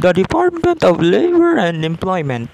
The Department of Labor and Employment